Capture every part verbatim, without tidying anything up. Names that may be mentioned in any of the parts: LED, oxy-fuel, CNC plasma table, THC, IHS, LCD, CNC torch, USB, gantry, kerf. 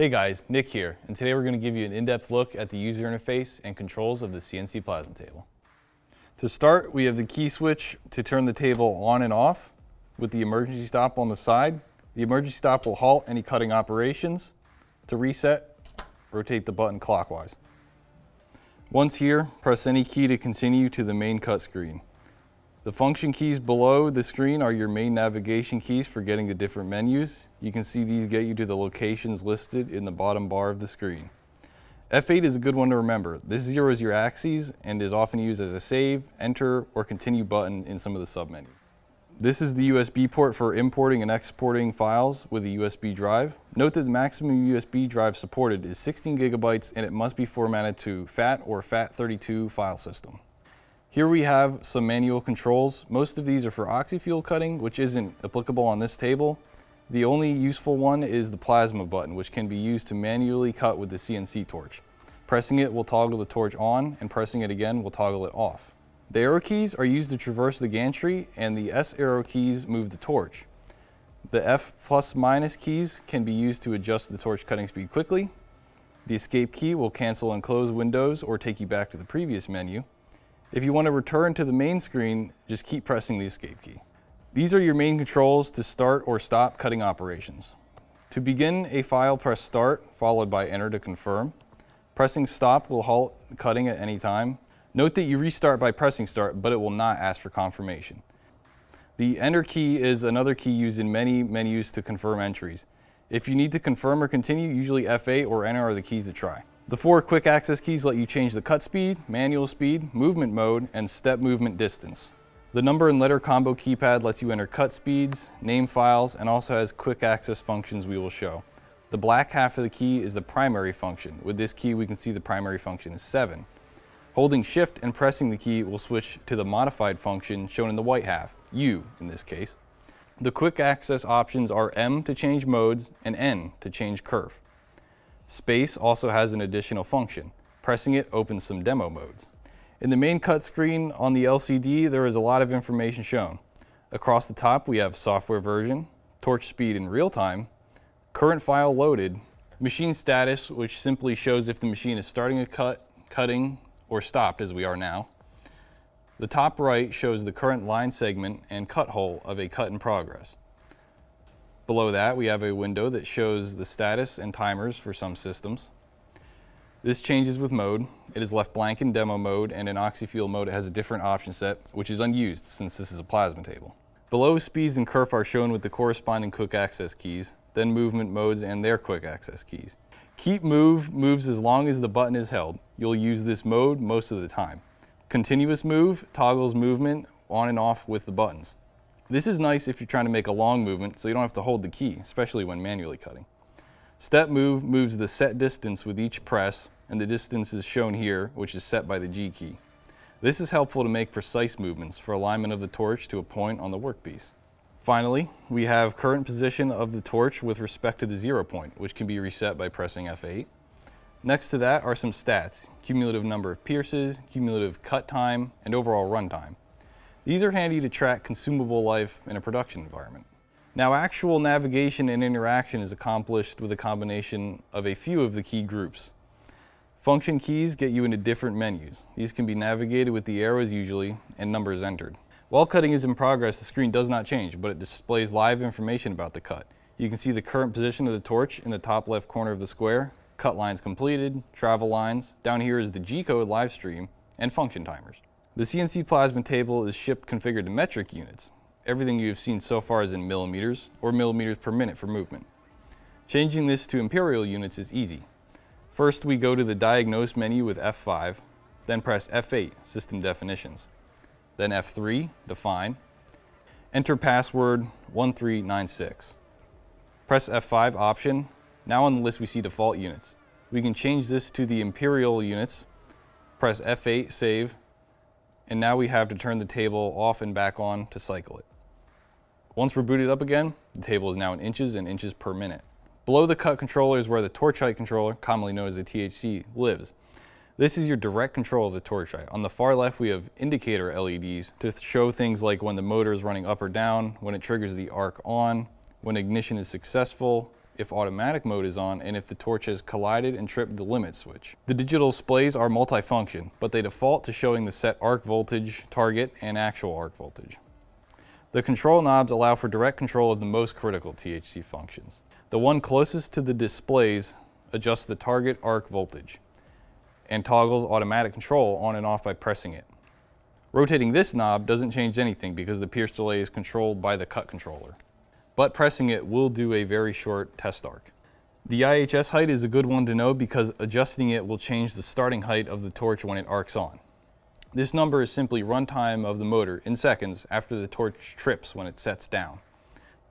Hey guys, Nick here, and today we're going to give you an in-depth look at the user interface and controls of the C N C plasma table. To start, we have the key switch to turn the table on and off with the emergency stop on the side. The emergency stop will halt any cutting operations. To reset, rotate the button clockwise. Once here, press any key to continue to the main cut screen. The function keys below the screen are your main navigation keys for getting to different menus. You can see these get you to the locations listed in the bottom bar of the screen. F eight is a good one to remember. This zero is your axes and is often used as a save, enter, or continue button in some of the submenus. This is the U S B port for importing and exporting files with a U S B drive. Note that the maximum U S B drive supported is sixteen gigabytes and it must be formatted to FAT or FAT thirty-two file system. Here we have some manual controls. Most of these are for oxy-fuel cutting, which isn't applicable on this table. The only useful one is the plasma button, which can be used to manually cut with the C N C torch. Pressing it will toggle the torch on, and pressing it again will toggle it off. The arrow keys are used to traverse the gantry, and the S arrow keys move the torch. The F plus minus keys can be used to adjust the torch cutting speed quickly. The escape key will cancel and close windows or take you back to the previous menu. If you want to return to the main screen, just keep pressing the escape key. These are your main controls to start or stop cutting operations. To begin a file, press start, followed by enter to confirm. Pressing stop will halt cutting at any time. Note that you restart by pressing start, but it will not ask for confirmation. The enter key is another key used in many menus to confirm entries. If you need to confirm or continue, usually F eight or enter are the keys to try. The four quick access keys let you change the cut speed, manual speed, movement mode, and step movement distance. The number and letter combo keypad lets you enter cut speeds, name files, and also has quick access functions we will show. The black half of the key is the primary function. With this key, we can see the primary function is seven. Holding shift and pressing the key will switch to the modified function shown in the white half, U in this case. The quick access options are M to change modes and N to change curve. Space also has an additional function. Pressing it opens some demo modes. In the main cut screen on the L C D, there is a lot of information shown. Across the top, we have software version, torch speed in real time, current file loaded, machine status, which simply shows if the machine is starting a cut, cutting, or stopped as we are now. The top right shows the current line segment and cut hole of a cut in progress. Below that, we have a window that shows the status and timers for some systems. This changes with mode. It is left blank in demo mode, and in oxy-fuel mode it has a different option set, which is unused since this is a plasma table. Below, speeds and kerf are shown with the corresponding quick access keys, then movement modes and their quick access keys. Keep move moves as long as the button is held. You'll use this mode most of the time. Continuous move toggles movement on and off with the buttons. This is nice if you're trying to make a long movement so you don't have to hold the key, especially when manually cutting. Step move moves the set distance with each press, and the distance is shown here, which is set by the G key. This is helpful to make precise movements for alignment of the torch to a point on the workpiece. Finally, we have current position of the torch with respect to the zero point, which can be reset by pressing F eight. Next to that are some stats: cumulative number of pierces, cumulative cut time, and overall run time. These are handy to track consumable life in a production environment. Now, actual navigation and interaction is accomplished with a combination of a few of the key groups. Function keys get you into different menus. These can be navigated with the arrows usually and numbers entered. While cutting is in progress, the screen does not change, but it displays live information about the cut. You can see the current position of the torch in the top left corner of the square, cut lines completed, travel lines. Down here is the G code live stream and function timers. The C N C plasma table is shipped configured to metric units. Everything you have seen so far is in millimeters or millimeters per minute for movement. Changing this to imperial units is easy. First, we go to the diagnose menu with F five, then press F eight, system definitions, then F three, define, enter password one three nine six. Press F five option. Now on the list we see default units. We can change this to the imperial units, press F eight, save, and now we have to turn the table off and back on to cycle it. Once we're booted up again, the table is now in inches and inches per minute. Below the cut controller is where the torch height controller, commonly known as the T H C, lives. This is your direct control of the torch height. On the far left, we have indicator L E Ds to show things like when the motor is running up or down, when it triggers the arc on, when ignition is successful, if automatic mode is on, and if the torch has collided and tripped the limit switch. The digital displays are multifunction, but they default to showing the set arc voltage, target, and actual arc voltage. The control knobs allow for direct control of the most critical T H C functions. The one closest to the displays adjusts the target arc voltage and toggles automatic control on and off by pressing it. Rotating this knob doesn't change anything because the pierce delay is controlled by the cut controller, but pressing it will do a very short test arc. The I H S height is a good one to know because adjusting it will change the starting height of the torch when it arcs on. This number is simply runtime of the motor in seconds after the torch trips when it sets down.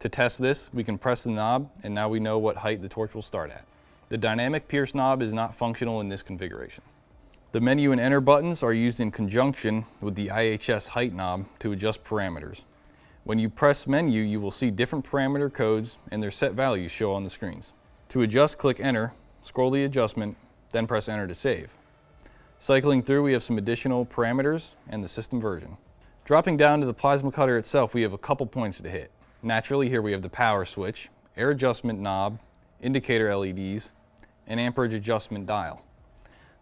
To test this, we can press the knob, and now we know what height the torch will start at. The dynamic pierce knob is not functional in this configuration. The menu and enter buttons are used in conjunction with the I H S height knob to adjust parameters. When you press menu, you will see different parameter codes and their set values show on the screens. To adjust, click enter, scroll the adjustment, then press enter to save. Cycling through, we have some additional parameters and the system version. Dropping down to the plasma cutter itself, we have a couple points to hit. Naturally, here we have the power switch, air adjustment knob, indicator L E Ds, and amperage adjustment dial.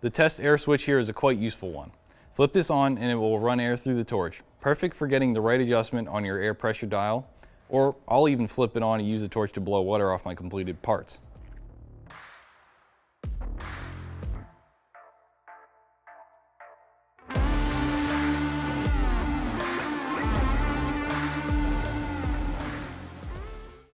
The test air switch here is a quite useful one. Flip this on and it will run air through the torch. Perfect for getting the right adjustment on your air pressure dial, or I'll even flip it on and use the torch to blow water off my completed parts.